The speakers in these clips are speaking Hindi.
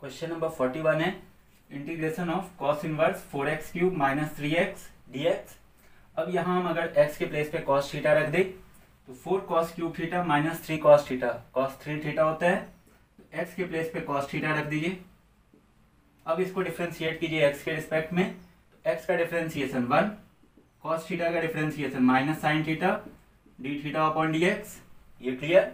क्वेश्चन नंबर 41 है integration of cos inverse 4x³ minus 3x dx। अब यहाँ हम अगर x के प्लेस पे कॉस थीटा रख दें तो 4cos³ theta minus 3cos theta, cos 3 theta होता है, तो x के प्लेस पे cos थीटा रख दीजिए। अब इसको डिफ्रेंशिएट कीजिए x के रिस्पेक्ट में, तो x का डिफ्रेंशिएशन 1, cos थीटा का differentiation minus sin theta d theta upon dx, ये क्लियर।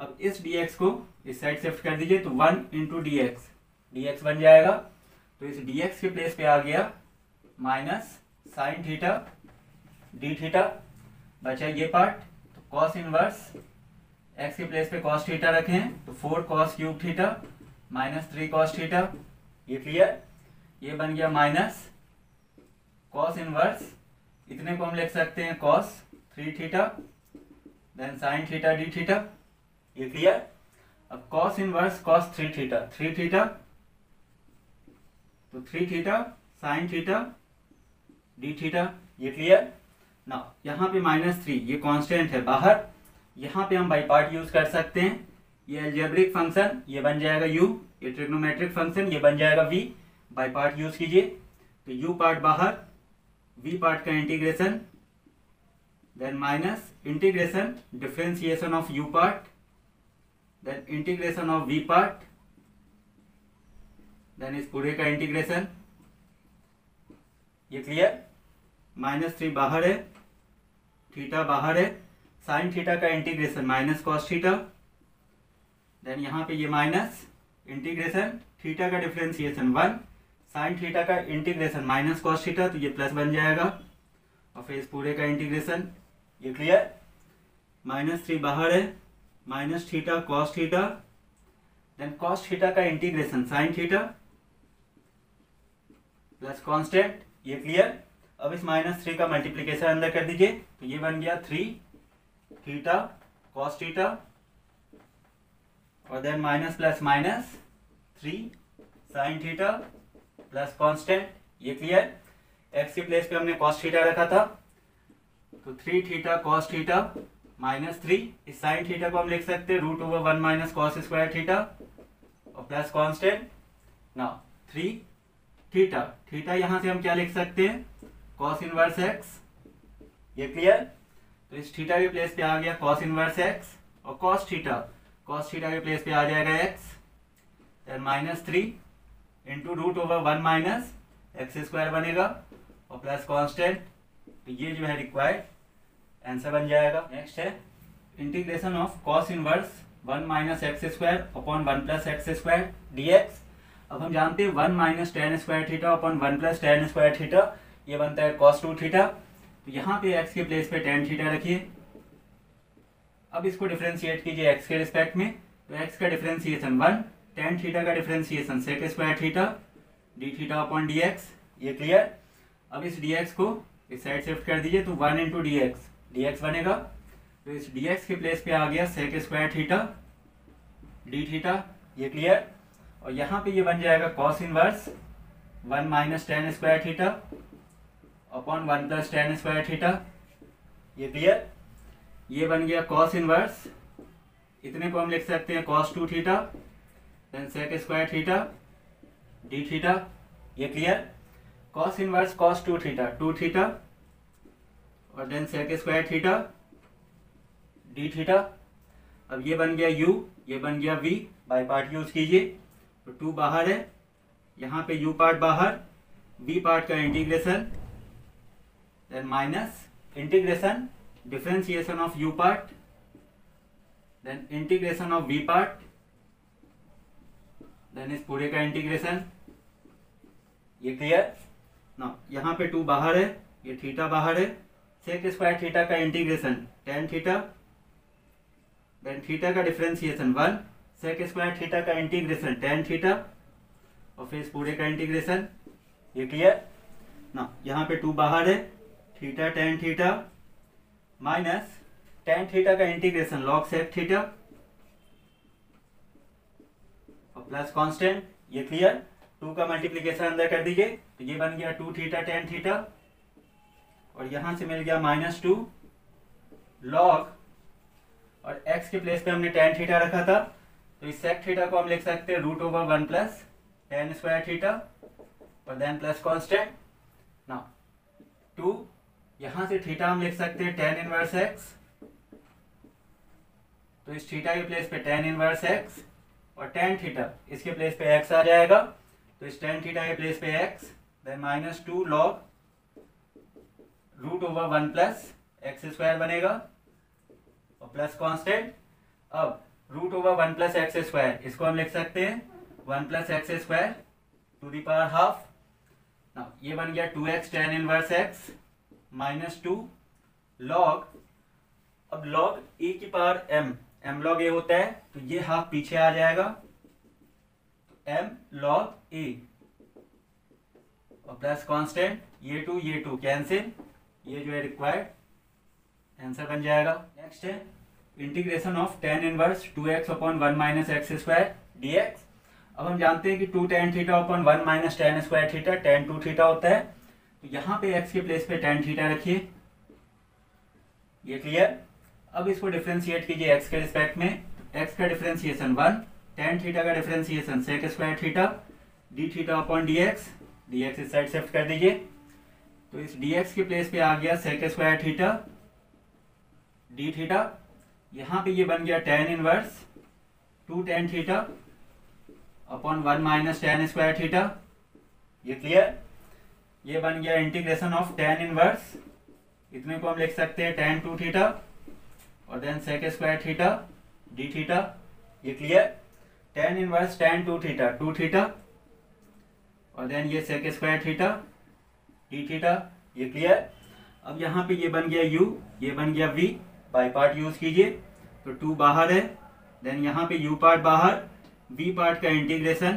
अब इस dx को इस साइड शिफ्ट कर दीजिए तो 1 इंटू dx बन जाएगा, तो इस dx के प्लेस पे आ गया minus sine theta d theta, बचा ये पार्ट, तो कॉस इनवर्स एक्स के प्लेस पे कॉस थीटा रखें तो 4cos³ theta minus 3cos theta, ये क्लियर। ये बन गया माइनस कॉस इनवर्स, इतने को हम लिख सकते हैं cos 3 theta then sine theta d theta, ये क्लियर। अब कॉस इनवर्स कॉस 3 थीटा तो 3 theta sine theta d theta, ये क्लियर। ना यहाँ पे माइनस 3 ये कांस्टेंट है बाहर, यहाँ पे हम बाई पार्ट यूज कर सकते हैं। ये एल्जेब्रिक फंक्शन ये बन जाएगा u, ये ट्रिग्नोमेट्रिक फंक्शन ये बन जाएगा v, बाई पार्ट यूज कीजिए तो u पार्ट बाहर, v पार्ट का integration, then minus integration differentiation of u part then integration of v part then इस पूरे का इंटीग्रेशन, ये क्लियर। माइनस 3 बाहर है, थीटा बाहर है, साइन थीटा का integration minus cos theta, then यहाँ पे ये माइनस इंटीग्रेशन, थीटा का डिफ्रेंसिएशन 1, साइन थीटा का इंटीग्रेशन माइनस कॉस थीटा, तो ये प्लस बन जाएगा, और फिर इस पूरे का इंटीग्रेशन, ये क्लियर। माइनस 3 बाहर है, minus theta cos theta then cos theta का integration sine theta plus constant, ये क्लियर। अब इस माइनस 3 का मल्टीप्लीकेशन अंदर कर दीजिए तो ये बन गया 3 थीटा कॉस थीटा और then minus plus minus 3 sine theta plus constant, ये क्लियर। एक्स के प्लेस पे हमने कॉस थीटा रखा था तो 3 थीटा कॉस थीटा माइनस 3, इस साइन थीटा को हम लिख सकते हैं √1 माइनस कॉस स्क्वायर थीटा और प्लस कांस्टेंट। ना 3 थीटा, थीटा यहाँ से हम क्या लिख सकते हैं कॉस इनवर्स एक्स, ये क्लियर। तो इस थीटा के प्लेस पे आ गया कॉस इनवर्स एक्स और कॉस थीटा के प्लेस पे आ जाएगा x, then minus 3 into √1 minus x square बनेगा और प्लस कांस्टेंट, तो ये जो है रिक्वायर्ड आंसर बन जाएगा। नेक्स्ट है integration of cos inverse 1 minus x square upon 1 plus x square dx। अब हम जानते हैं 1 minus tan square theta upon 1 plus tan square theta ये बनता है cos 2 थीटा, तो यहाँ पे x के प्लेस पे tan थीटा रखिए। अब इसको डिफ्रेंशिएट कीजिए x के रिस्पेक्ट में, तो x का डिफ्रेंशिएशन 1, tan थीटा का differentiation sec square theta d theta upon dx, ये क्लियर। अब इस dx को इस साइड शिफ्ट कर दीजिए तो 1 इंटू dx बनेगा, तो इस dx के प्लेस पे आ गया sec square theta d theta, ये क्लियर। और यहाँ पे ये बन जाएगा cos inverse 1 minus tan square theta upon 1 plus tan square theta, ये क्लियर। ये बन गया cos इनवर्स, इतने को हम लिख सकते हैं cos 2 theta then sec square theta d theta, ये clear. cos inverse cos 2 theta और then sec square theta d theta. अब ये बन गया u, ये बन गया v, बाई पार्ट यूज कीजिए तो 2 बाहर है, यहाँ पे u पार्ट बाहर, v पार्ट का integration then minus integration differentiation of u part then integration of v part then इस पूरे का इंटीग्रेशन, ये क्लियर। ना यहाँ पे 2 बाहर है, ये थीटा बाहर है, sec स्क्वायर थीटा का integration tan theta then theta का डिफ्रेंसिएशन 1, sec स्क्वायर थीटा का इंटीग्रेशन tan थीटा और फिर इस पूरे का इंटीग्रेशन, ये क्लियर। ना यहाँ पे 2 बाहर है, theta tan theta minus tan theta का इंटीग्रेशन log sec थीटा और प्लस कांस्टेंट, ये क्लियर। 2 का मल्टीप्लीकेशन अंदर कर दीजिए तो ये बन गया 2 थीटा tan थीटा और यहाँ से मिल गया माइनस 2 log, और x के प्लेस पे हमने tan थीटा रखा था तो इस sec थीटा को हम लिख सकते हैं root over 1 plus tan square theta और देन प्लस कॉन्स्टेंट। ना 2 यहाँ से थीटा हम लिख सकते हैं टेन इनवर्स एक्स, तो इस थीटा के प्लेस पे टेन इनवर्स एक्स और टेन थीटा इसके प्लेस पे एक्स आ जाएगा, तो इस टेन थीटा के प्लेस पे x then minus 2 log root over 1 plus x square बनेगा और प्लस कॉन्स्टेंट। अब root over 1 plus x square इसको हम लिख सकते हैं 1 plus x square to the power half. ये बन गया 2x tan inverse x minus 2 log, अब लॉग e की power m, m log a होता है तो ये हाफ पीछे आ जाएगा, तो m लॉग a और प्लस कांस्टेंट। ये टू कैंसिल, ये जो है रिक्वायर्ड आंसर बन जाएगा। नेक्स्ट है integration of tan inverse 2x upon 1 minus x square dx। अब हम जानते हैं कि 2 tan theta upon 1 minus tan square theta tan 2 theta होता है, तो यहाँ पे x के प्लेस पे tan थीटा रखिए, ये क्लियर। अब इसको डिफ्रेंशिएट कीजिए x के रिस्पेक्ट में, x का डिफ्रेंशिएशन 1, tan थीटा का differentiation sec square theta d theta upon dx इस साइड शिफ्ट कर दीजिए, तो इस dx के प्लेस पे आ गया sec square theta d theta, यहाँ पे ये बन गया tan inverse 2 tan theta upon 1 minus tan square theta, ये क्लियर। ये बन गया इंटीग्रेशन ऑफ tan इनवर्स, इतने को हम लिख सकते हैं tan 2 थीटा और then sec square theta d theta, ये clear. tan inverse tan 2 theta और देन ये sec square theta d theta, ये क्लियर। अब यहाँ पे ये बन गया u, ये बन गया v, बाई पार्ट यूज कीजिए तो 2 बाहर है, देन यहाँ पे u पार्ट बाहर, बी पार्ट का integration,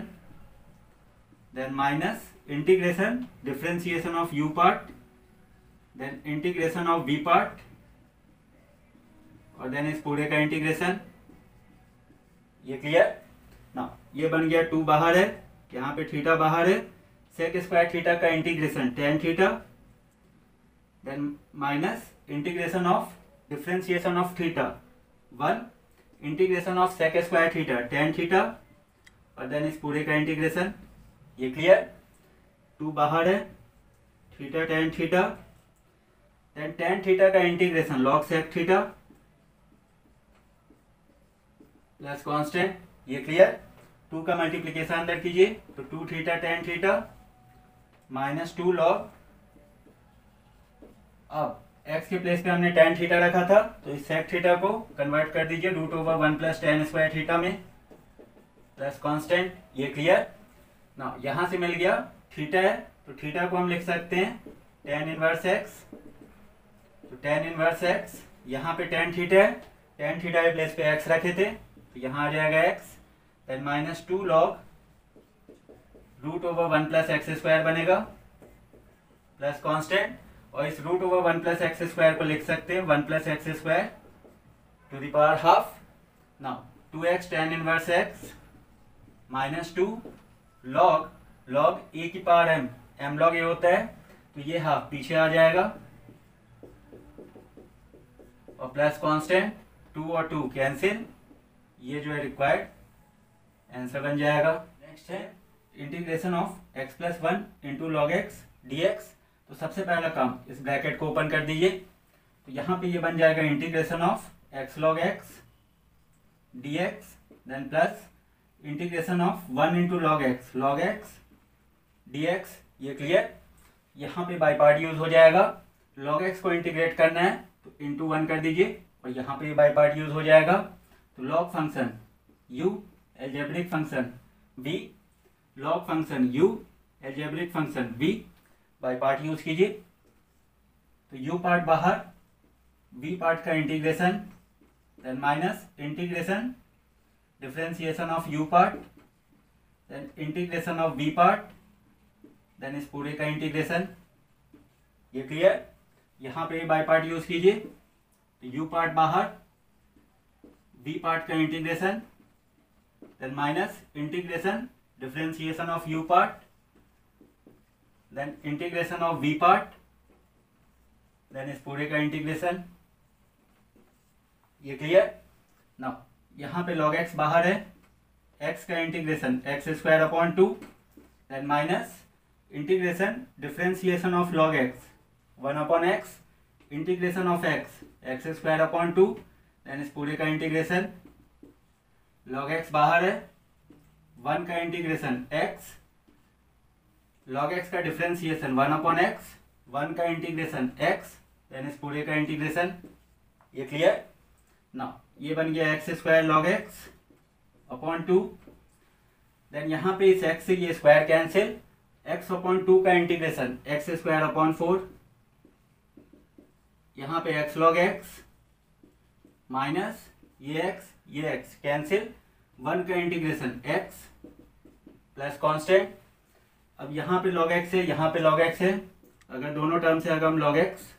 then minus integration differentiation of u part, then integration of B part और देन इस पूरे का इंटीग्रेशन, ये क्लियर ना। ये बन गया 2 बाहर है, यहाँ पे थीटा बाहर है, सेक स्क्वायर थीटा का integration tan theta, then minus integration of differentiation of theta 1, integration of sec square theta tan theta और देन इस पूरे का इंटीग्रेशन, ये क्लियर। 2 बाहर है, theta tan theta, then tan theta का integration log sec theta plus constant, ये क्लियर। 2 का मल्टीप्लीकेशन अंदर कीजिए तो 2 theta tan theta minus 2 log, अब x के प्लेस पे हमने tan थीटा रखा था तो इस sec थीटा को कन्वर्ट कर दीजिए root over 1 plus tan square theta में प्लस कांस्टेंट, ये क्लियर ना। यहाँ से मिल गया थीटा है तो थीटा को हम लिख सकते हैं tan इनवर्स x, तो tan इनवर्स x, यहाँ पे tan थीटा है, tan थीटा के प्लेस पे x रखे थे तो यहाँ आ जाएगा x, then minus 2 log root over 1 plus x square बनेगा प्लस कॉन्स्टेंट, और इस root over 1 plus x square को लिख सकते हैं 1 plus x square to the power half. Now 2x tan inverse x minus 2 log log ए की पावर m, m लॉग ए होता है तो ये हाफ पीछे आ जाएगा और प्लस कांस्टेंट, 2 और 2 कैंसिल, ये जो है रिक्वायर्ड आंसर बन जाएगा। नेक्स्ट है integration of x plus 1 into log x dx। तो सबसे पहला काम इस ब्रैकेट को ओपन कर दीजिए तो यहाँ पे ये बन जाएगा integration of x log x dx then plus integration of 1 into log x dx, ये क्लियर। यहाँ पे बाई पार्ट यूज हो जाएगा, log x को इंटीग्रेट करना है तो इंटू 1 कर दीजिए और यहाँ पे बाई पार्ट यूज हो जाएगा, तो log function u algebraic function v, log function u algebraic function v, by part use कीजिए तो यू पार्ट बाहर, बी पार्ट का integration, then minus integration differentiation of u part, then integration of B part, then इस पूरे का इंटीग्रेशन, ये क्लियर। यहाँ पे बाई पार्ट यूज कीजिए तो यू पार्ट बाहर, बी पार्ट का integration, then minus integration differentiation of u part, then integration of v part, then इस पूरे का इंटीग्रेशन, ये क्लियर ना। यहाँ पे log x बाहर है x का integration x square upon 2 then minus integration differentiation of log x 1 upon x integration of x x square upon 2 then इस पूरे का इंटीग्रेशन लॉग एक्स बाहर है 1 का इंटीग्रेशन एक्स लॉग एक्स का डिफ्रेंसिएशन 1 अपॉन एक्स 1 का इंटीग्रेशन एक्स देन इस पूरे का इंटीग्रेशन ये क्लियर ना ये बन गया x square log x upon 2 then यहाँ पे इस एक्स से ये स्क्वायर कैंसिल एक्स अपॉन 2 का इंटीग्रेशन एक्स स्क्वायर अपॉन 4 यहाँ पे एक्स लॉग एक्स माइनस ये एक्स कैंसिल 1 का इंटीग्रेशन एक्स प्लस कांस्टेंट। अब यहाँ पे लॉग एक्स है यहाँ पे लॉग एक्स है अगर दोनों टर्म से अगर हम लॉग एक्स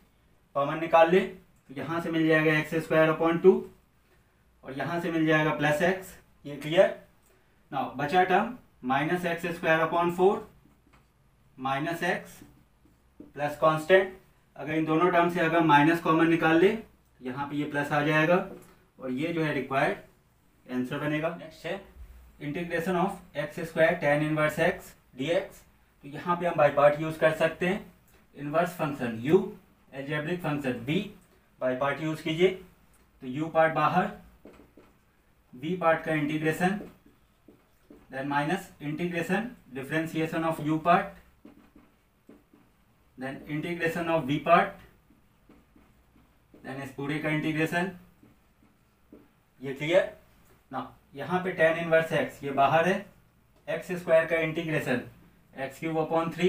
कॉमन निकाल ले तो यहाँ से मिल जाएगा एक्स स्क्वायर अपॉन 2 और यहाँ से मिल जाएगा प्लस एक्स ये क्लियर। नाउ बचा term minus x square upon 4 minus x plus constant अगर इन दोनों टर्म से अगर माइनस कॉमन निकाल ले तो यहाँ पे ये प्लस आ जाएगा और ये जो है रिक्वायर्ड आंसर बनेगा। नेक्स्ट है integration of x square tan inverse x dx तो यहाँ पे हम बाई पार्ट यूज कर सकते हैं inverse function u algebraic function b by part use कीजिए तो u पार्ट बाहर b पार्ट का integration then minus integration differentiation of u part then integration of B part then इस पूरे का इंटीग्रेशन ये क्लियर। ना यहाँ पे tan इनवर्स एक्स ये बाहर है एक्स स्क्वायर का integration x cube upon 3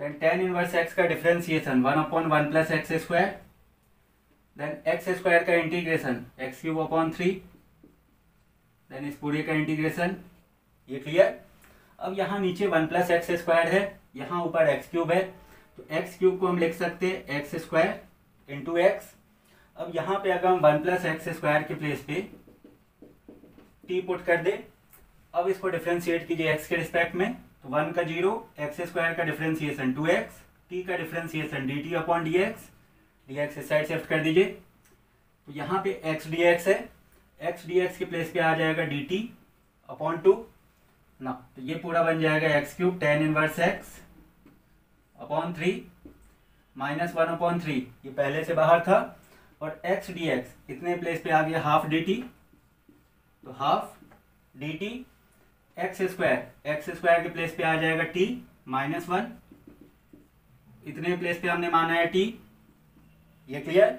then tan inverse x का differentiation 1 upon 1 plus x square then x square का integration x cube upon 3 then इस पूरे का इंटीग्रेशन ये क्लियर। अब यहाँ नीचे 1 प्लस एक्स स्क्वायर है यहाँ ऊपर एक्स क्यूब है तो एक्स क्यूब को हम लिख सकते हैं एक्स स्क्वायर इंटू एक्स। अब यहाँ पे अगर हम 1 प्लस एक्स स्क्वायर के प्लेस पे टी पुट कर दे अब इसको डिफ्रेंशिएट कीजिए एक्स के रिस्पेक्ट में तो 1 का 0 एक्स स्क्वायर का डिफ्रेंशिएशन 2x टी का differentiation d t upon d x इस साइड शिफ्ट कर दीजिए तो यहाँ पे एक्स डी एक्स है एक्स डी एक्स के प्लेस पे आ जाएगा डी टी अपॉन 2 ना तो ये पूरा बन जाएगा x cube tan inverse x upon 3 minus 1 upon 3 ये पहले से बाहर था और x dx इतने प्लेस पे आ गया हाफ डी टी तो half d t x square के प्लेस पे आ जाएगा t माइनस 1 इतने प्लेस पे हमने माना है t ये क्लियर।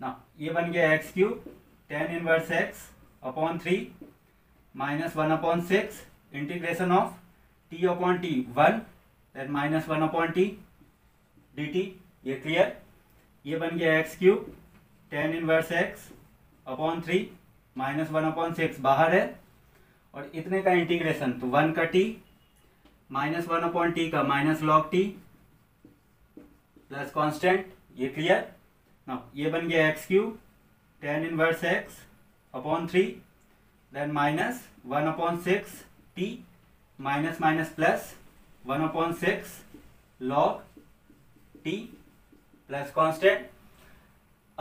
ना ये बन गया x cube tan inverse x upon 3 minus 1 upon 6 integration of t upon t 1 then minus 1 upon t d t ये क्लियर। ये बन गया x cube tan inverse x upon 3 minus 1 upon 6 बाहर है और इतने का इंटीग्रेशन तो 1 का टी माइनस 1 अपॉन टी का minus log t plus constant ये क्लियर। नाउ ये बन गया x cube tan inverse x upon 3 then minus 1 upon 6 t minus minus plus 1 upon 6 log t plus constant.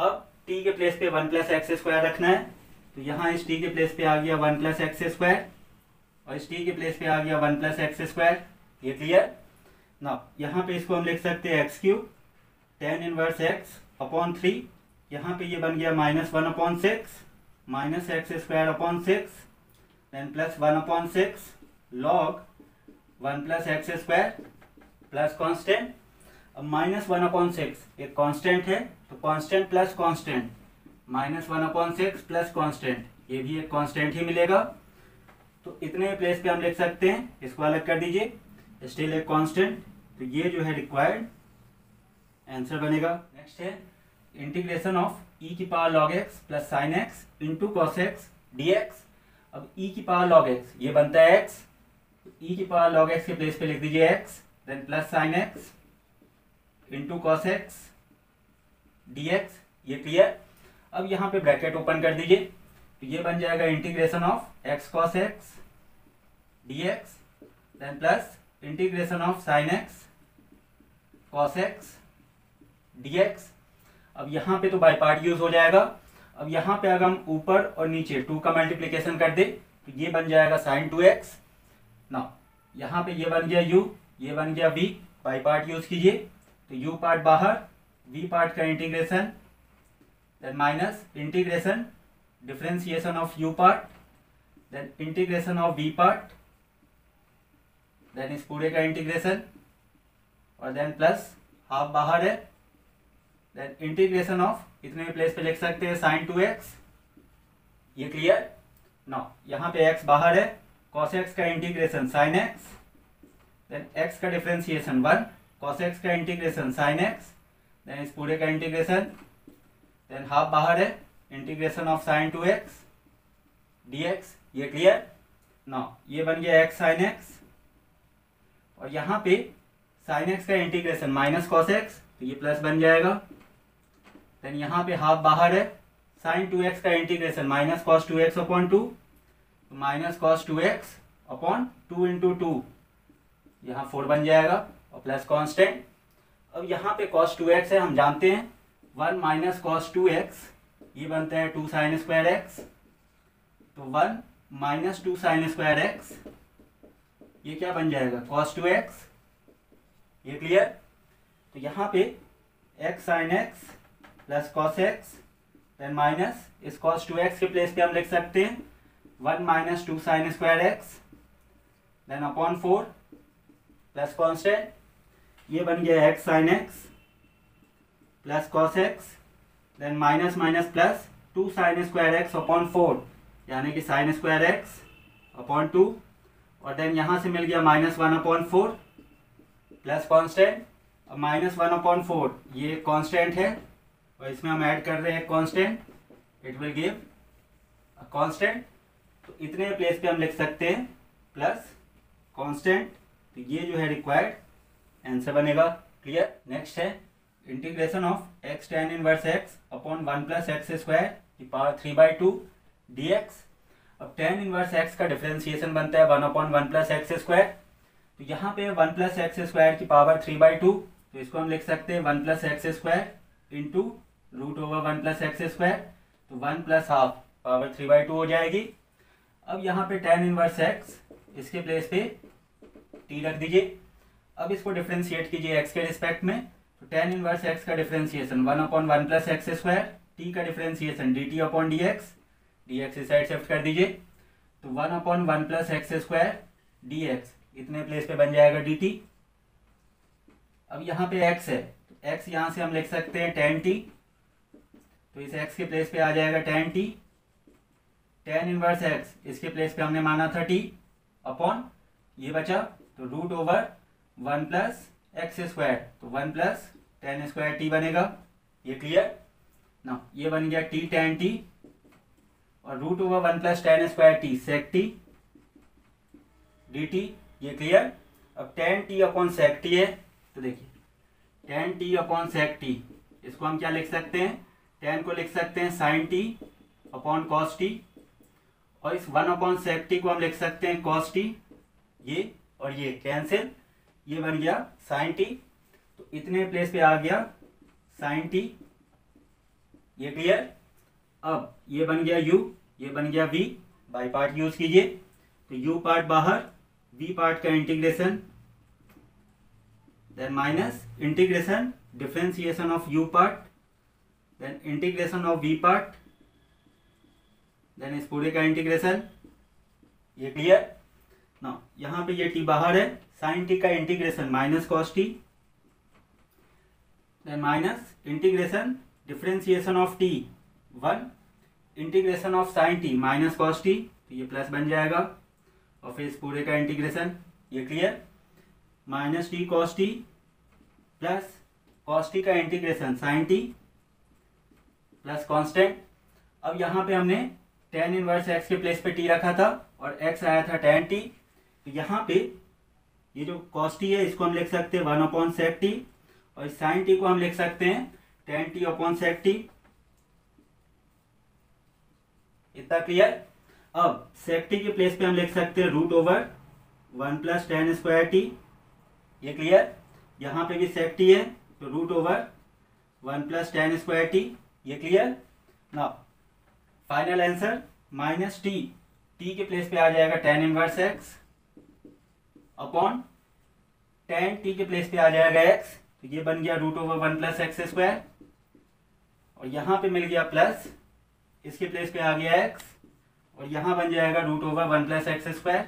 अब टी के प्लेस पे 1 प्लस एक्स स्क्वायर रखना है तो यहाँ इस टी के प्लेस पे आ गया 1 प्लस एक्स स्क्वायर और इस टी के प्लेस पे आ गया 1 प्लस एक्स स्क्वायर ये क्लियर। ना यहाँ पे इसको हम लिख सकते हैं x cube tan inverse x upon 3 यहाँ पे ये बन गया minus 1 upon 6 minus x square upon 6 then plus 1 upon 6 log 1 plus x square plus constant. अब माइनस 1 अपॉन 6 एक कॉन्स्टेंट है तो constant plus constant minus 1 upon 6 plus constant ये भी एक कॉन्स्टेंट ही मिलेगा तो इतने प्लेस पे हम लिख सकते हैं इसको अलग कर दीजिए स्टिल एक कॉन्स्टेंट तो ये जो है रिक्वायर्ड आंसर बनेगा। नेक्स्ट है इंटीग्रेशन ऑफ ई की power log x plus sine x into cos x d x. अब e की पावर लॉग एक्स ये बनता है x e की पावर लॉग एक्स के प्लेस पे लिख दीजिए x then plus sine x into cos x d x ये क्लियर। अब यहाँ पे ब्रैकेट ओपन कर दीजिए तो ये बन जाएगा integration of x cos x d x then plus integration of sine x cos x d x. अब यहाँ पे तो बाई पार्ट यूज हो जाएगा अब यहाँ पे अगर हम ऊपर और नीचे 2 का मल्टीप्लीकेशन कर दे तो ये बन जाएगा साइन 2x। नाउ यहाँ पे ये बन गया u, ये बन गया v, बाई पार्ट यूज कीजिए तो u पार्ट बाहर, v पार्ट का integration, then minus integration differentiation of u part, then integration of v part, then इस पूरे का इंटीग्रेशन और देन प्लस हाफ बाहर है, देन इंटीग्रेशन ऑफ इतने प्लेस पे लिख सकते हैं साइन 2x। ये क्लियर। नाउ यहाँ पे x बाहर है, cos x का integration sine x, then x का डिफरेंशिएशन 1, cos x का इंटीग्रेशन साइन x, देन इस पूरे का इंटीग्रेशन, देन हाफ बाहर है integration of sine 2x dx। ये क्लियर। नाउ ये बन गया x साइन x और यहाँ पे साइन एक्स का इंटीग्रेशन माइनस कॉस एक्स तो ये प्लस बन जाएगा, देन यहाँ पे हाफ बाहर है साइन 2x का integration minus cos 2x upon 2 तो minus cos 2x upon 2 into 2 यहाँ 4 बन जाएगा और प्लस कांस्टेंट। अब यहाँ पे कॉस 2x है, हम जानते हैं 1 माइनस कॉस 2x ये बनता है 2 साइन स्क्वायर एक्स तो 1 माइनस 2 साइन स्क्वायर एक्स ये क्या बन जाएगा कॉस 2x। ये क्लियर। तो यहाँ पे x sine x plus cos x then minus इस कॉस 2x के प्लेस पे हम लिख सकते हैं 1 minus 2 sine square x then upon 4 plus constant. ये बन गया x sine x plus cos x then minus minus plus 2 sine square x upon 4 यानी कि साइन स्क्वायर एक्स अपॉन 2 और देन यहाँ से मिल गया माइनस 1 अपॉन 4 प्लस कांस्टेंट। अब माइनस 1 अपॉन 4 ये कांस्टेंट है और इसमें हम ऐड कर रहे हैं constant, it will give a constant तो इतने प्लेस पे हम लिख सकते हैं प्लस कांस्टेंट तो ये जो है रिक्वायर्ड आंसर बनेगा। क्लियर। नेक्स्ट है integration of x tan inverse x upon 1 plus x square की पावर 3/2 डी एक्स। अब टैन इनवर्स एक्स का डिफ्रेंसिएशन बनता है 1/1 प्लस एक्स स्क्वायर तो यहाँ पे 1 प्लस एक्स स्क्वायर की पावर 3/2 तो इसको हम लिख सकते हैं 1 plus x square into root over 1 plus x square तो 1 प्लस हाफ पावर 3/2 हो जाएगी। अब यहाँ पे tan इनवर्स x इसके प्लेस पे t रख दीजिए। अब इसको डिफ्रेंशिएट कीजिए x के रिस्पेक्ट में तो tan इनवर्स x का differentiation 1/1 plus x square, t का differentiation d t upon d x इस साइड शिफ्ट कर दीजिए तो 1/1 plus x square d x इतने प्लेस पे बन जाएगा डी टी। अब यहाँ पे x है तो x यहाँ से हम लिख सकते हैं tan t तो इस x के प्लेस पे आ जाएगा tan t, tan inverse x इसके प्लेस पे हमने माना था t अपॉन ये बचा तो root over 1 plus x square तो 1 प्लस tan स्क्वायर t बनेगा। ये क्लियर। ना ये बन गया t tan t और root over 1 plus tan square t sec t d t. ये क्लियर। अब tan t upon sec t है तो देखिए tan t upon sec t इसको हम क्या लिख सकते हैं tan को लिख सकते हैं sin t upon cos t और इस 1/1 sec t को हम लिख सकते हैं cos t ये और ये कैंसिल, ये बन गया sin t तो इतने प्लेस पे आ गया sin t। ये क्लियर। अब ये बन गया u, ये बन गया v, बाई पार्ट यूज कीजिए तो u पार्ट बाहर, v पार्ट का integration, then minus integration differentiation of u part, then integration of v part, then इस पूरे का इंटीग्रेशन। ये क्लियर। नाउ यहाँ पे ये t बाहर है, sin t का integration minus cos t, then minus integration differentiation of t 1, integration of sin t minus cos t तो ये प्लस बन जाएगा और फिर इस पूरे का इंटीग्रेशन। ये clear. Minus t cos t plus cos t का integration sine t plus constant. अब यहाँ पे हमने tan इनवर्स x के प्लेस पे t रखा था और x आया था tan t तो यहाँ पे ये जो cos t है इसको हम लिख सकते हैं 1/2 sec t और sin t को हम लिख सकते हैं tan t upon sec t। इतना क्लियर। अब sec t के प्लेस पे हम लिख सकते हैं root over 1 plus tan square t। ये क्लियर। यहाँ पे भी sec t है तो root over 1 plus tan square t। ये clear. Now final answer minus t, t के प्लेस पे आ जाएगा tan inverse x upon tan t के प्लेस पे आ जाएगा x, तो ये बन गया √1 प्लस एक्स स्क्वायर, और यहाँ पे मिल गया प्लस, इसके प्लेस पे आ गया x, और यहाँ बन जाएगा √1 प्लस एक्स स्क्वायर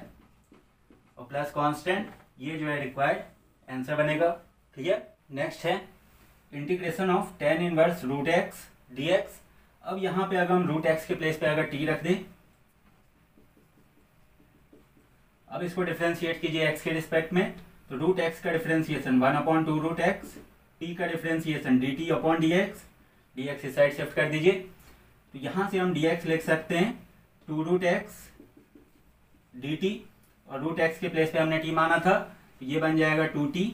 और प्लस कांस्टेंट, ये जो है रिक्वायर्ड आंसर बनेगा। ठीक है, नेक्स्ट है integration of tan inverse root x d x. अब यहाँ पे अगर हम रूट एक्स के प्लेस पे अगर t रख दें, अब इसको डिफ्रेंशिएट कीजिए x के रिस्पेक्ट में, तो रूट एक्स का डिफ्रेंशिएशन 1/2 रूट एक्स, टी का differentiation d t upon d x, d x इस साइड शिफ्ट कर दीजिए, तो यहाँ से हम डी एक्स लिख सकते हैं 2 रूट एक्स डी टी, और रूट एक्स के प्लेस पे हमने टी माना था, तो ये बन जाएगा 2t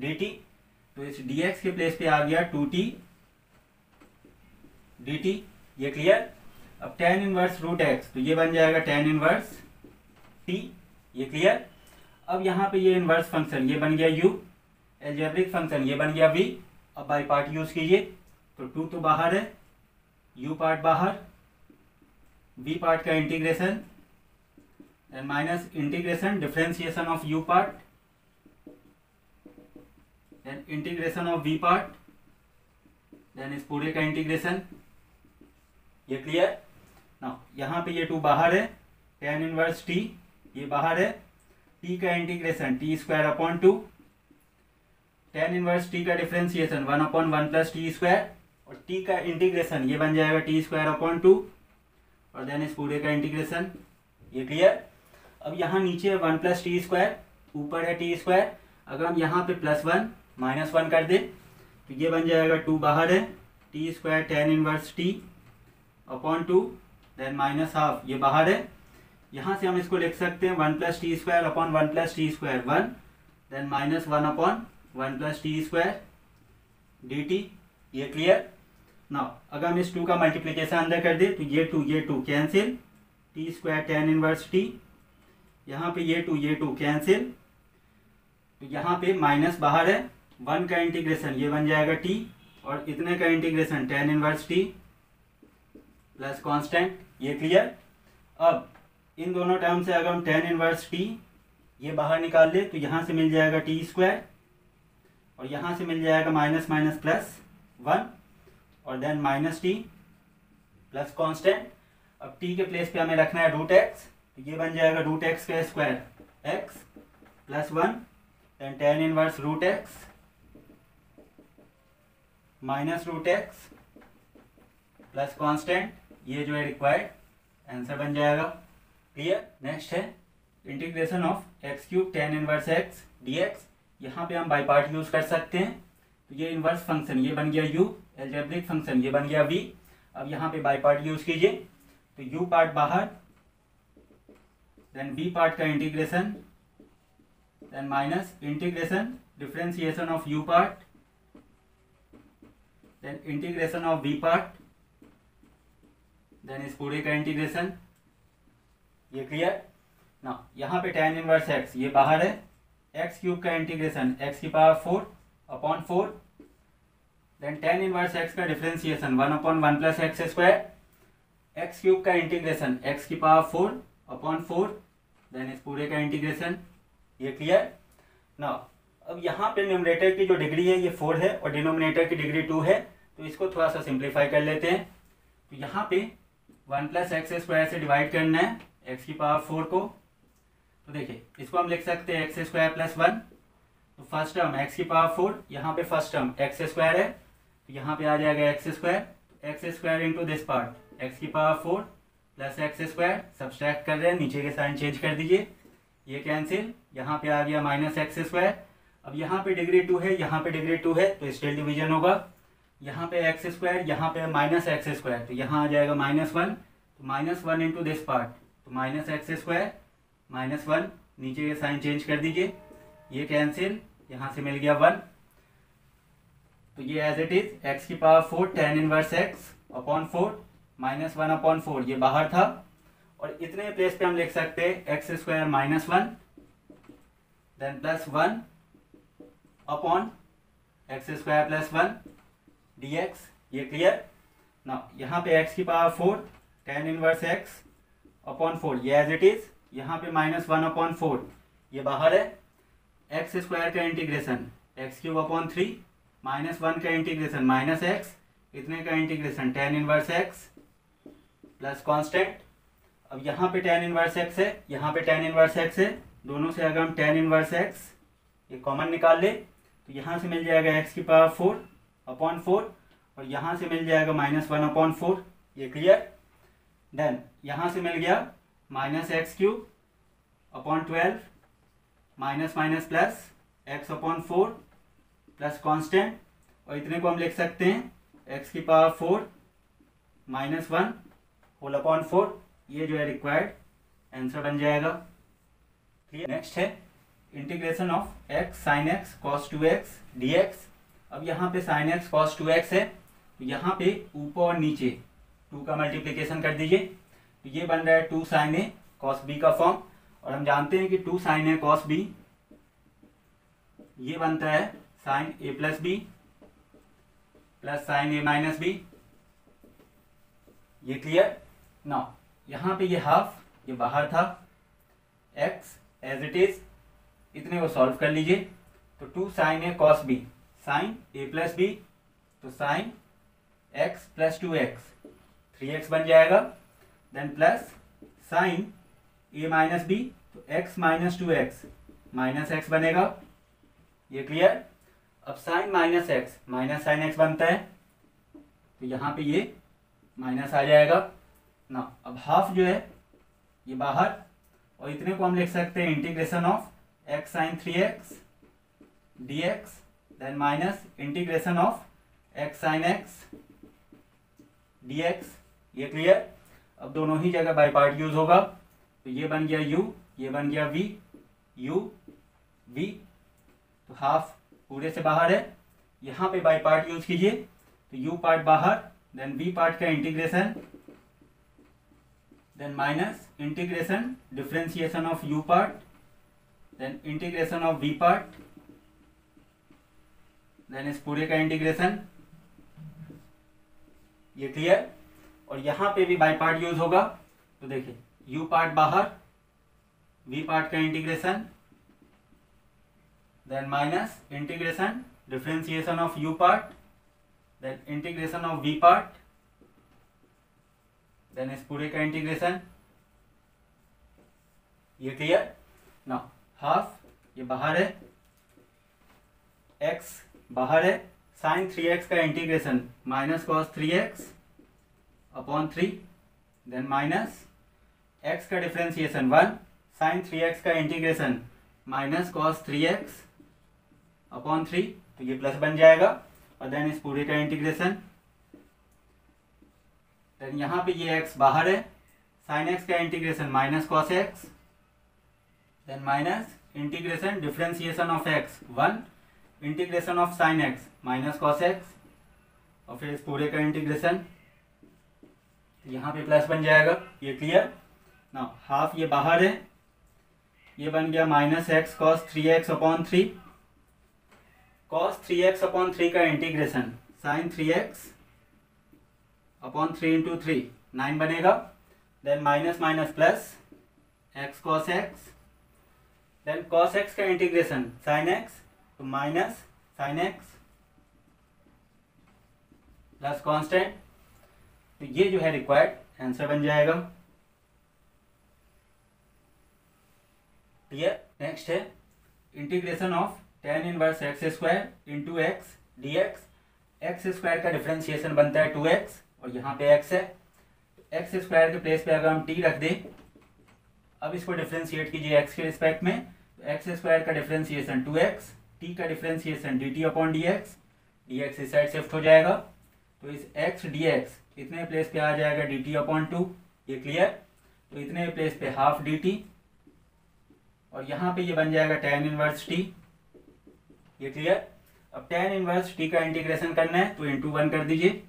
डी टी, तो इस डी एक्स के प्लेस पे आ गया 2t डी टी। ये क्लियर। अब tan इनवर्स रूट एक्स, तो ये बन जाएगा tan इनवर्स t। ये क्लियर। अब यहाँ पे ये इनवर्स फंक्शन ये बन गया u, एल्जेब्रिक फंक्शन ये बन गया v। अब बाई पार्ट यूज कीजिए, तो 2 तो बाहर है, u पार्ट बाहर, v पार्ट का integration and minus integration differentiation of u part then integration of v part then इस पूरे का इंटीग्रेशन। ये क्लियर। नाउ यहाँ पे ये 2 बाहर है, tan इनवर्स t ये बाहर है, टी का integration t square upon 2, tan inverse t का डिफ्रेंसिएशन 1/1 प्लस टी स्क्वायर, और टी का इंटीग्रेशन ये बन जाएगा टी स्क्वायर अपॉन 2, और देन इस पूरे का इंटीग्रेशन। ये क्लियर। अब यहाँ नीचे है 1 प्लस टी स्क्वायर, ऊपर है टी स्क्वायर, अगर हम यहाँ पे +1 -1 कर दें, तो ये बन जाएगा 2 बाहर है, t square tan inverse t upon 2 then -½ ये बाहर है, यहाँ से हम इसको लिख सकते हैं 1 plus t square upon 1 plus t square 1 then -1/1 plus t square d t. ये क्लियर। नाउ अगर हम इस 2 का मल्टीप्लीकेशन अंदर कर दें, तो ये 2 cancel, t square tan inverse t, यहाँ पे ये 2 कैंसिल, तो यहाँ पे माइनस बाहर है, 1 का इंटीग्रेशन ये बन जाएगा टी, और इतने का integration tan inverse t plus constant. ये क्लियर। अब इन दोनों टर्म से अगर हम tan इनवर्स t ये बाहर निकाल ले, तो यहाँ से मिल जाएगा टी स्क्वायर, और यहाँ से मिल जाएगा माइनस +1 और देन -t प्लस कांस्टेंट। अब t के प्लेस पे हमें रखना है रूट एक्स, तो ये बन जाएगा रूट एक्स का square x +1 then tan inverse root x -√x plus constant, ये जो है रिक्वायर्ड आंसर बन जाएगा। क्लियर। नेक्स्ट है integration of x cube tan inverse x dx। यहाँ पे हम बाई पार्ट यूज कर सकते हैं, तो ये इनवर्स फंक्शन ये बन गया u, एल्जेब्रिक फंक्शन ये बन गया v। अब यहाँ पे बाई पार्ट यूज कीजिए, तो u पार्ट बाहर देन v पार्ट का integration then minus integration differentiation of u part then integration of v part then इस पूरे का इंटीग्रेशन। ये क्लियर। ना यहाँ पे tan इनवर्स x ये बाहर है, x क्यूब का integration x⁴ upon 4 then tan inverse x का differentiation 1/1 plus x square, x cube का इंटीग्रेशन x⁴ अपॉन 4 देन इस पूरे का इंटीग्रेशन। ये क्लियर। ना अब यहाँ पे न्यूमरेटर की जो डिग्री है ये 4 है और डिनोमिनेटर की डिग्री 2 है, तो इसको थोड़ा सा सिंप्लीफाई कर लेते हैं। तो यहाँ पे 1 + x² से डिवाइड करना है x⁴ को, तो देखिए इसको हम लिख सकते हैं x² + 1, तो फर्स्ट टर्म x⁴, यहाँ पे फर्स्ट टर्म x² है, तो यहाँ पे आ जाएगा x², x² into this part x⁴ plus x² subtract कर रहे हैं, नीचे के साइन चेंज कर दीजिए, ये कैंसिल, यहाँ पे आ गया -x²। अब यहाँ पे डिग्री 2 है, यहाँ पे डिग्री 2 है, तो स्टिल डिवीजन होगा, यहाँ पे x², यहाँ पे -x², तो यहाँ आ जाएगा -1, तो -1 इंटू दिस पार्ट, तो -x² -1, नीचे के साइन चेंज कर दीजिए, ये कैंसिल, यहाँ से मिल गया 1, तो ये as it is x⁴ tan inverse x upon 4 -1/4 ये बाहर था, और इतने प्लेस पे हम लिख सकते हैं x² -1 then +1 upon x² +1 dx। ये क्लियर। ना यहाँ पे x⁴ tan inverse x upon four, ये एज इट इज, यहाँ पे माइनस वन अपॉन फोर ये बाहर है, एक्स स्क्वायर का integration x cube upon three, minus one का इंटीग्रेशन माइनस एक्स, इतने का integration tan inverse x plus constant. अब यहाँ पे टेन इनवर्स एक्स है, यहाँ पे टेन इनवर्स एक्स है, दोनों से अगर हम टेन इनवर्स एक्स ये कॉमन निकाल ले तो यहाँ से मिल जाएगा एक्स की पावर फोर अपॉन फोर, और यहाँ से मिल जाएगा माइनस वन अपॉन फोर, ये क्लियर। देन यहाँ से मिल गया minus x cube upon twelve, minus minus plus x upon four plus constant, और इतने को हम लिख सकते हैं एक्स की power four minus one whole upon four, ये जो है रिक्वायर्ड आंसर बन जाएगा। क्लियर। नेक्स्ट है integration of x sine x cos two x d x. अब यहाँ पे sine x cos two x है, तो यहाँ पे ऊपर और नीचे टू का मल्टीप्लीकेशन कर दीजिए, तो ये बन रहा है टू साइन ए कॉस बी का फॉर्म, और हम जानते हैं कि टू साइन ए कॉस बी ये बनता है साइन ए प्लस बी प्लस साइन ए माइनस बी, ये क्लियर। नाउ यहाँ पे ये हाफ ये बाहर था, एक्स एज इट इज, इतने को सॉल्व कर लीजिए, तो टू साइन ए कॉस बी साइन ए प्लस बी, तो sine x plus two x three x बन जाएगा, देन प्लस साइन ए माइनस बी, तो x minus two x minus x बनेगा, ये क्लियर। अब साइन माइनस साइन एक्स बनता है, तो यहाँ पे ये माइनस आ जाएगा ना। अब हाफ जो है ये बाहर, और इतने को हम लिख सकते हैं integration of x sine three x d x, then minus integration of x sine x d x, ये क्लियर। अब दोनों ही जगह बाय पार्ट यूज होगा, तो ये बन गया u, ये बन गया v, u v, तो हाफ पूरे से बाहर है, यहाँ पे बाई पार्ट यूज कीजिए, तो u पार्ट बाहर, देन v पार्ट का integration, then minus integration differentiation of u part, then integration of v part, then इस पूरे का इंटीग्रेशन, ये क्लियर। और यहाँ पे भी बाई पार्ट यूज होगा, तो देखिए u पार्ट बाहर, v पार्ट का integration, then minus integration differentiation of u part, then integration of v part, then इस पूरे का इंटीग्रेशन, ये क्लियर। ना हाफ ये बाहर है, x बाहर है, साइन थ्री एक्स का integration minus cos three x upon three, then minus x का differentiation one, sine three x का integration minus cos three x upon three, तो ये प्लस बन जाएगा, और देन इस पूरे का इंटीग्रेशन, देन यहाँ पे ये एक्स बाहर है, साइन एक्स का integration minus cos x, then minus integration differentiation of x one, integration of sine x minus cos x, और फिर इस पूरे का इंटीग्रेशन, यहाँ पे प्लस बन जाएगा, ये क्लियर। नाउ हाफ ये बाहर है, ये बन गया minus x cos three x upon three, cos three x upon three का integration sine three x upon three into three nine बनेगा, then minus minus plus x cos x, then cos x का इंटीग्रेशन साइन एक्स, तो minus sine x plus constant, तो ये जो है रिक्वायर्ड आंसर बन जाएगा। क्लियर। नेक्स्ट है integration of tan inverse x square into x d x. X square का डिफ्रेंशिएशन बनता है टू एक्स, और यहाँ पे एक्स है, एक्स स्क्वायर के प्लेस पे अगर हम टी रख दें, अब इसको डिफ्रेंशिएट कीजिए एक्स के रिस्पेक्ट में, तो एक्स स्क्वायर का डिफ्रेंशिएशन टू एक्स, टी का differentiation d t upon d x, d x इस साइड शिफ्ट हो जाएगा, तो इस एक्स डी एक्स इतने प्लेस पे आ जाएगा डी टी अपॉन टू, ये क्लियर। तो इतने प्लेस पे हाफ डी टी, और यहाँ पे ये बन जाएगा tan इनवर्स t, ये क्लियर। अब tan इनवर्स t का इंटीग्रेशन करना है, तो इंटू वन कर दीजिए।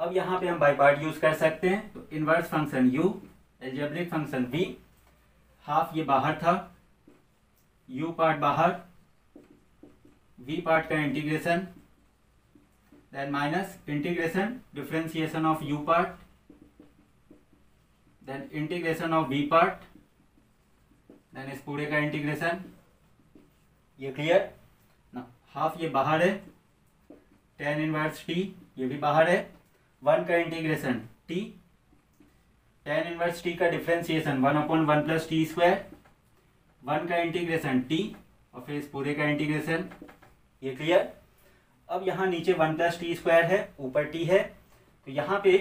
अब यहाँ पे हम बाई पार्ट यूज कर सकते हैं, तो inverse function u, algebraic function v, half ये बाहर था, u पार्ट बाहर, v पार्ट का integration, then minus integration differentiation of u part, then integration of B part, then इस पूरे का इंटीग्रेशन। ये क्लियर ना, हाफ ये बाहर है, टेन इनवर्स टी ये भी बाहर है, वन का integration t, tan inverse t का differentiation one upon one plus t square, one का इंटीग्रेशन टी और फिर इस पूरे का इंटीग्रेशन। ये क्लियर। अब यहाँ नीचे वन प्लस टी स्क्वायर है, ऊपर टी है, तो यहाँ पे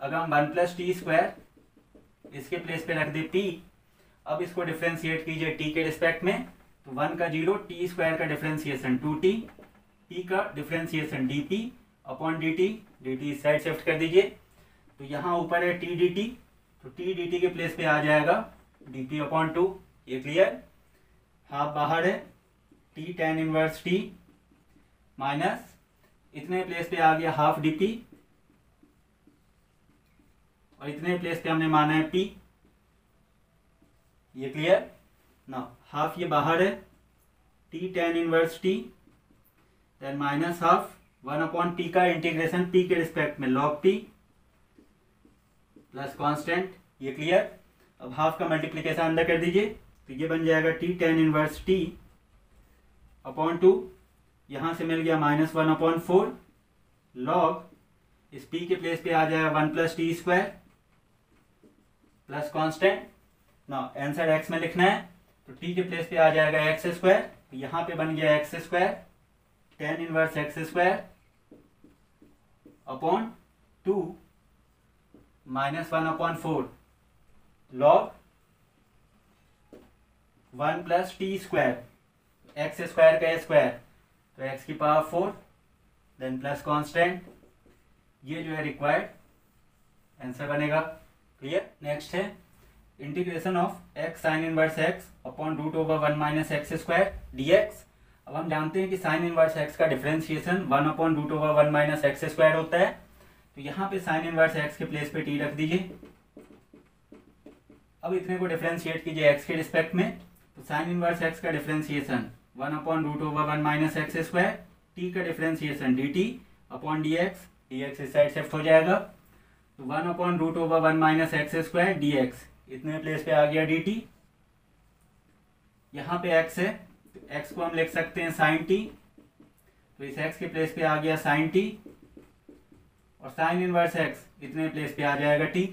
अगर हम वन प्लस टी स्क्वायर इसके प्लेस पे रख दे टी, अब इसको डिफ्रेंशिएट कीजिए टी के रिस्पेक्ट में, तो वन का जीरो, टी स्क्वायर का डिफ्रेंशिएशन टू टी, टी का differentiation d p upon d t, d t इस साइड शिफ्ट कर दीजिए, तो यहाँ ऊपर है टी डी टी, तो टी डी टी के प्लेस पे आ जाएगा डी पी अपॉन टू। ये क्लियर। हाफ बाहर है, t tan inverse t minus इतने प्लेस पे आ गया हाफ डी पी और इतने प्लेस पे हमने माना है पी। ये क्लियर ना, हाफ ये बाहर है, t tan inverse t then minus half one upon p का इंटीग्रेशन पी के रिस्पेक्ट में लॉग पी प्लस कांस्टेंट। ये क्लियर। अब हाफ का मल्टीप्लीकेशन अंदर कर दीजिए, तो ये बन जाएगा t tan inverse t upon two, यहाँ से मिल गया minus one upon four log, इस पी के प्लेस पे आ जाएगा one plus t square plus constant. ना आंसर एक्स में लिखना है, तो टी के प्लेस पे आ जाएगा एक्स स्क्वायर, तो यहाँ पे बन गया x square tan inverse x square upon two minus one upon four log one plus t square, x square का स्क्वायर तो एक्स की power four then plus constant. ये जो है रिक्वायर्ड आंसर बनेगा। क्लियर। नेक्स्ट है integration of x sine inverse x upon root over one minus x square d x. अब हम जानते हैं कि साइन इनवर्स एक्स का differentiation one upon root over one minus x square होता है, तो यहाँ पे साइन इनवर्स एक्स के प्लेस पे टी रख दीजिए। अब इतने को डिफरेंशिएट कीजिए एक्स के रिस्पेक्ट में, तो साइन इनवर्स एक्स का differentiation one upon root over one minus x square, t का differentiation d t upon d x इस साइड शिफ्ट हो जाएगा, तो one upon root over one minus x square d x, इतने प्लेस पे आ गया डी टी। यहाँ पे एक्स है, तो x को हम लिख सकते हैं साइन टी, तो इस x के प्लेस पे आ गया साइन टी और साइन इनवर्स x इतने प्लेस पे आ जाएगा t।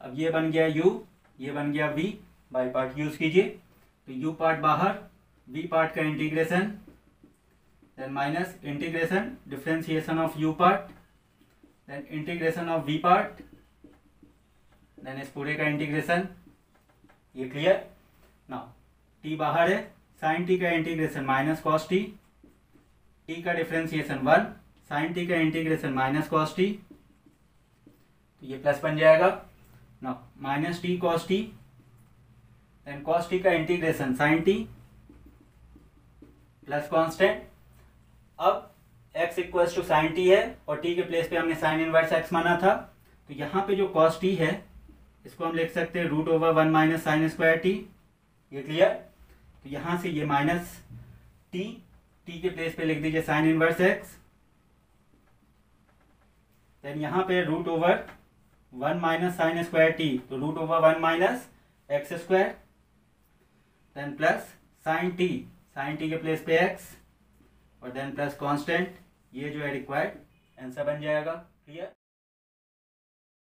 अब ये बन गया u, ये बन गया v, बाई पार्ट यूज कीजिए, तो u पार्ट बाहर, v पार्ट का integration then minus integration differentiation of u part then integration of v part then इस पूरे का इंटीग्रेशन। ये क्लियर ना, t बाहर है, साइन टी का integration minus cos t, t का डिफरेंशिएशन वन, साइन टी का इंटीग्रेशन माइनस कॉस टी, तो ये प्लस बन जाएगा ना minus t cos t then cos t का integration sine t plus constant. अब x equals to sine t है और टी के प्लेस पे हमने साइन इनवर्स एक्स माना था, तो यहाँ पे जो कॉस टी है इसको हम लिख सकते हैं root over one minus sine square t. ये क्लियर। तो यहाँ से ये माइनस टी, टी के प्लेस पे लिख दीजिए साइन इनवर्स एक्स देन यहाँ पे root over one minus sine square t, तो root over one minus x square then plus sine t, sine t के प्लेस पे एक्स और देन प्लस कांस्टेंट। ये जो है रिक्वायर्ड आंसर बन जाएगा। क्लियर।